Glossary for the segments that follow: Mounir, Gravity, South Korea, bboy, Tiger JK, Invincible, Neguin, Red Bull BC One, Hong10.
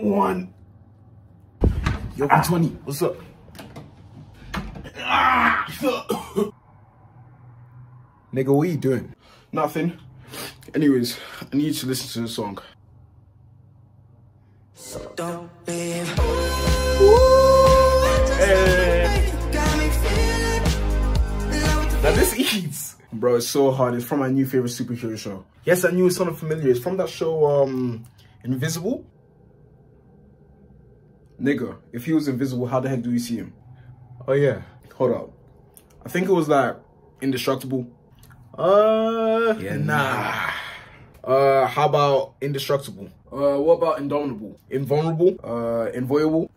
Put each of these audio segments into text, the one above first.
one. Yo, 20, what's up? Nigga, what are you doing? Nothing. Anyways, I need you to listen to the song. So don't leave. Now this eats. Bro, it's so hard. It's from my new favorite superhero show. Yes, I knew it sounded familiar. It's from that show, Invincible. Nigga, if he was invisible, how the heck do we see him? Oh yeah, hold up. I think it was like Indestructible. Yeah, nah. How about Indestructible? What about Indomitable? Invulnerable? Invoyable?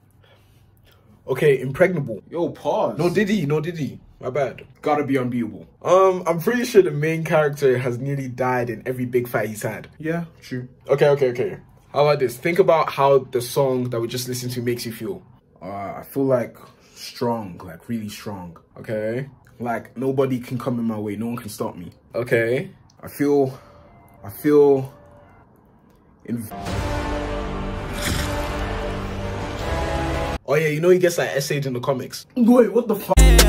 Okay, Impregnable. Yo, pause. No Diddy, no Diddy. My bad. Gotta be unbeatable. I'm pretty sure the main character has nearly died in every big fight he's had. Yeah, true. Okay. How about this? Think about how the song that we just listened to makes you feel. I feel like strong, like really strong. Okay. Like nobody can come in my way. No one can stop me. Okay. I feel in... Oh yeah, you know he gets like essayed in the comics. Wait, what the fuck?